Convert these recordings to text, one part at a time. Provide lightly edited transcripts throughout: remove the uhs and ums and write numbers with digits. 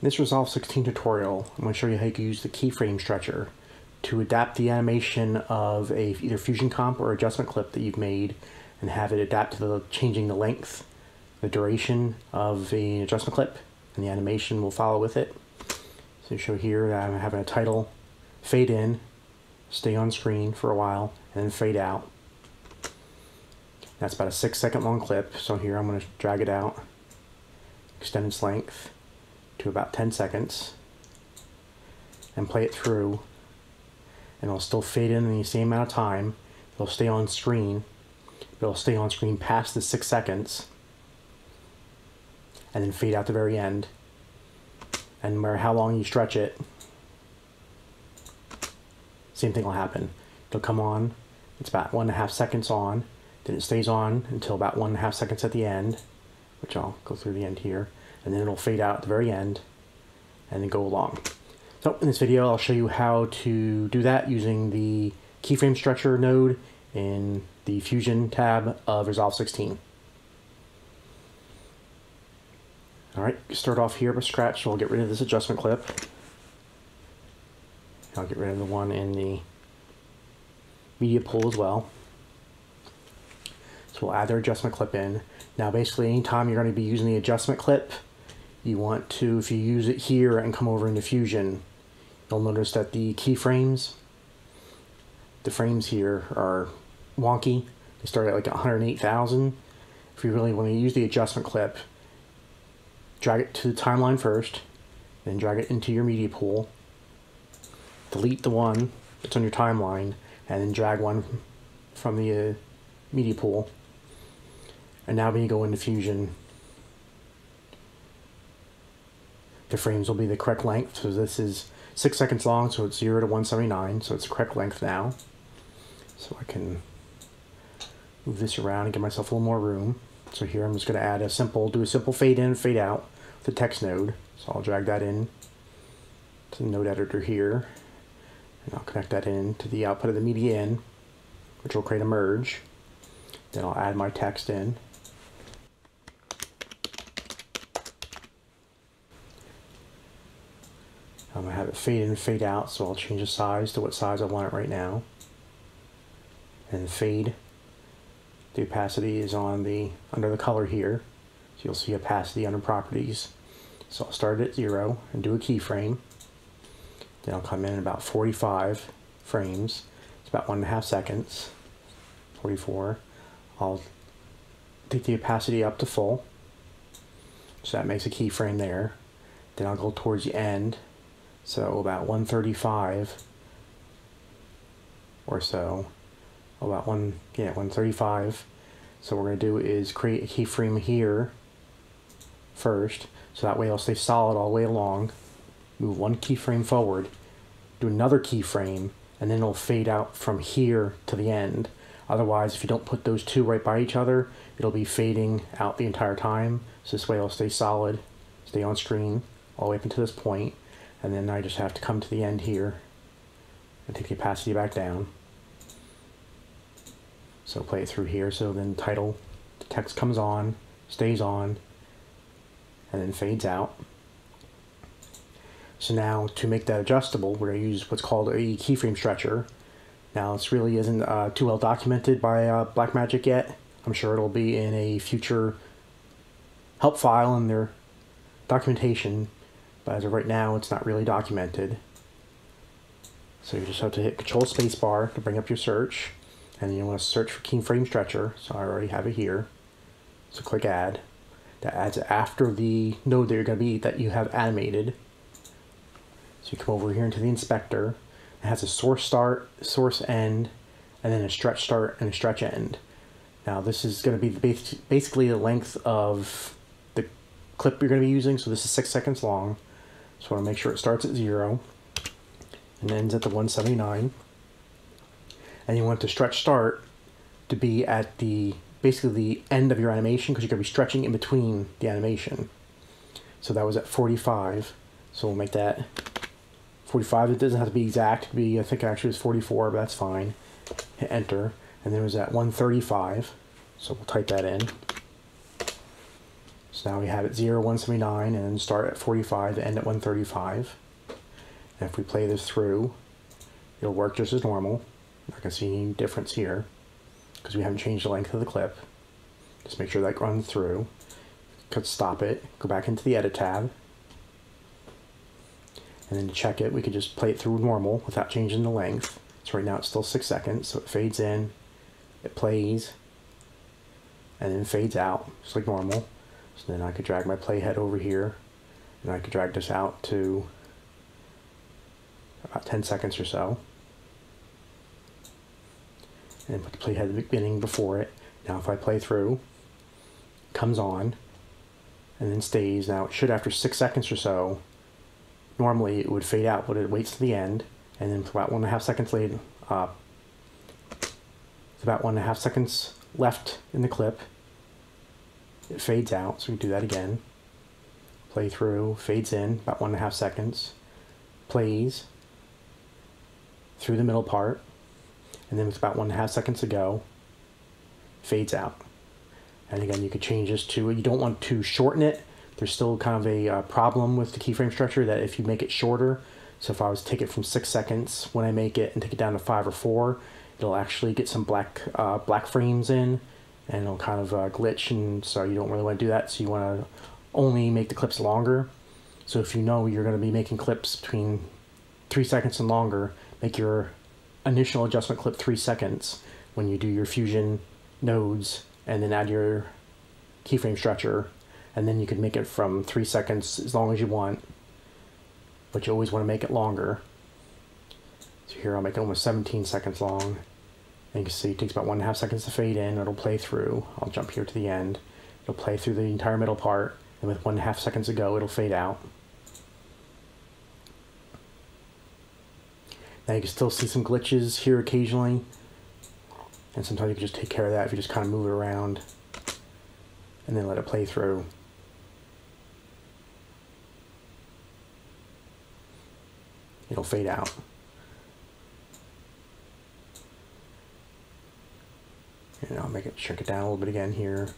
In this Resolve 16 tutorial, I'm going to show you how you can use the keyframe stretcher to adapt the animation of a either Fusion comp or adjustment clip that you've made and have it adapt to the changing the length, the duration of the adjustment clip, and the animation will follow with it. So show here that I'm having a title, fade in, stay on screen for a while, and then fade out. That's about a 6-second long clip, so here I'm going to drag it out, extend its length to about 10 seconds, and play it through, and it'll still fade in the same amount of time. It'll stay on screen, but it'll stay on screen past the 6 seconds, and then fade out the very end. And no matter how long you stretch it, same thing will happen. It'll come on, it's about 1.5 seconds on, then it stays on until about 1.5 seconds at the end, which I'll go through the end here, and then it'll fade out at the very end and then go along. So in this video, I'll show you how to do that using the keyframe stretcher node in the Fusion tab of Resolve 16. All right, start off here with scratch, so we'll get rid of this adjustment clip. I'll get rid of the one in the media pool as well. So we'll add their adjustment clip in. Now basically anytime you're going to be using the adjustment clip, you want to, if you use it here and come over into Fusion, you'll notice that the keyframes, the frames here are wonky. They start at like 108,000. If you really want to use the adjustment clip, drag it to the timeline first, then drag it into your media pool, delete the one that's on your timeline, and then drag one from the media pool. And now when you go into Fusion, the frames will be the correct length. So this is 6 seconds long, so it's 0 to 179, so it's the correct length now. So I can move this around and give myself a little more room. So here I'm just going to add a simple, do a simple fade in, fade out with the text node. So I'll drag that in to the node editor here, and I'll connect that in to the output of the media in, which will create a merge. Then I'll add my text in. I'm going to have it fade in, fade out, so I'll change the size to what size I want it right now. And fade, the opacity is on the, under the color here. So you'll see opacity under properties. So I'll start at 0 and do a keyframe. Then I'll come in at about 45 frames. It's about 1.5 seconds, 44. I'll take the opacity up to full. So that makes a keyframe there. Then I'll go towards the end. So about 135 or so, about 135. So what we're gonna do is create a keyframe here first. So that way it'll stay solid all the way along. Move one keyframe forward, do another keyframe, and then it'll fade out from here to the end. Otherwise, if you don't put those two right by each other, it'll be fading out the entire time. So this way it'll stay solid, stay on screen all the way up until this point. And then I just have to come to the end here and take the opacity back down. So play it through here. So then title, the text comes on, stays on, and then fades out. So now to make that adjustable, we're going to use what's called a keyframe stretcher. Now this really isn't too well documented by Blackmagic yet. I'm sure it'll be in a future help file in their documentation, but as of right now it's not really documented. So you just have to hit Control Spacebar to bring up your search. And then you want to search for keyframe stretcher, so I already have it here. So click add. That adds after the node that you're going to be, that you have animated. So you come over here into the inspector. It has a source start, source end, and then a stretch start and a stretch end. Now this is going to be basically the length of the clip you're going to be using. So this is 6 seconds long. So I want to make sure it starts at 0 and ends at the 179. And you want the stretch start to be at the, basically the end of your animation, because you're gonna be stretching in between the animation. So that was at 45. So we'll make that 45. It doesn't have to be exact. It could be, I think actually it was 44, but that's fine. Hit enter. And then it was at 135. So we'll type that in. So now we have it 0, 179, and then start at 45 and end at 135. And if we play this through, it'll work just as normal. I can see any difference here because we haven't changed the length of the clip. Just make sure that runs through. Could stop it, go back into the edit tab, and then to check it, we could just play it through normal without changing the length. So right now it's still 6 seconds, so it fades in, it plays, and then fades out, just like normal. So then I could drag my playhead over here, and I could drag this out to about 10 seconds or so. And put the playhead at the beginning before it. Now if I play through, it comes on, and then stays. Now it should, after 6 seconds or so, normally it would fade out, but it waits to the end, and then about 1.5 seconds later, it's about 1.5 seconds left in the clip, it fades out. So we do that again. Play through, fades in, about 1.5 seconds, plays through the middle part, and then with about 1.5 seconds to go, fades out. And again, you could change this to, you don't want to shorten it. There's still kind of a problem with the keyframe stretcher that if you make it shorter, so if I was to take it from 6 seconds when I make it and take it down to 5 or 4, it'll actually get some black frames in, and it'll kind of glitch, and so you don't really want to do that. So you want to only make the clips longer. So if you know you're going to be making clips between 3 seconds and longer, make your initial adjustment clip 3 seconds when you do your Fusion nodes, and then add your keyframe stretcher, and then you can make it from 3 seconds as long as you want, but you always want to make it longer. So here I'll make it almost 17 seconds long, and you can see it takes about 1.5 seconds to fade in, it'll play through, I'll jump here to the end, it'll play through the entire middle part, and with 1.5 seconds to go, it'll fade out. Now you can still see some glitches here occasionally, and sometimes you can just take care of that if you just kind of move it around and then let it play through. It'll fade out. And I'll make it shrink it down a little bit again here.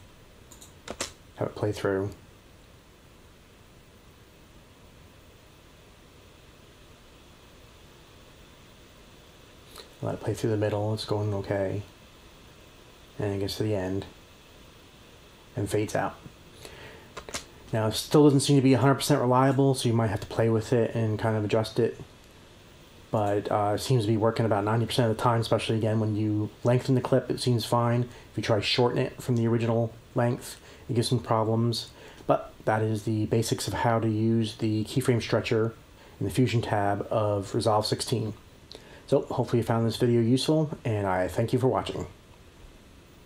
Have it play through. Let it play through the middle, it's going okay. And it gets to the end and fades out. Now it still doesn't seem to be 100% reliable, so you might have to play with it and kind of adjust it, but it seems to be working about 90% of the time, especially again when you lengthen the clip, it seems fine. If you try to shorten it from the original length, it gives some problems. But that is the basics of how to use the keyframe stretcher in the Fusion tab of Resolve 16. So hopefully you found this video useful, and I thank you for watching.